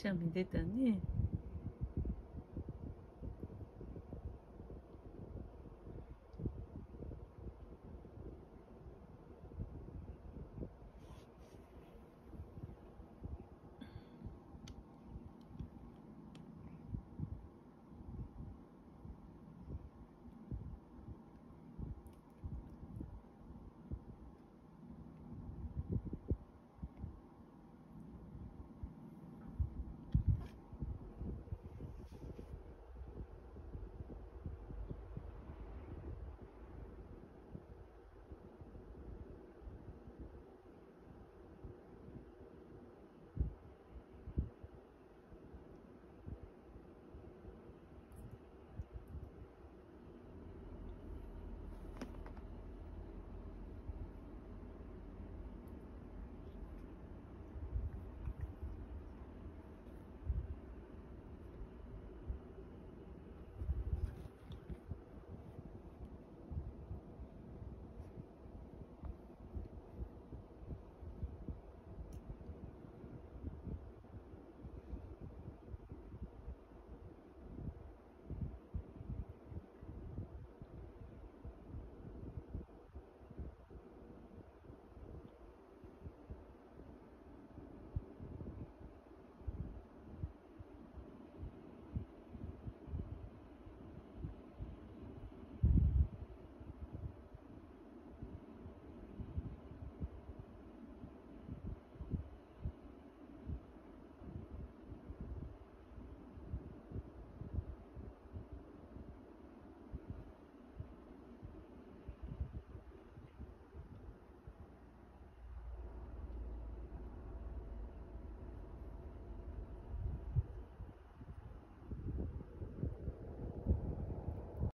くしゃみ出たね。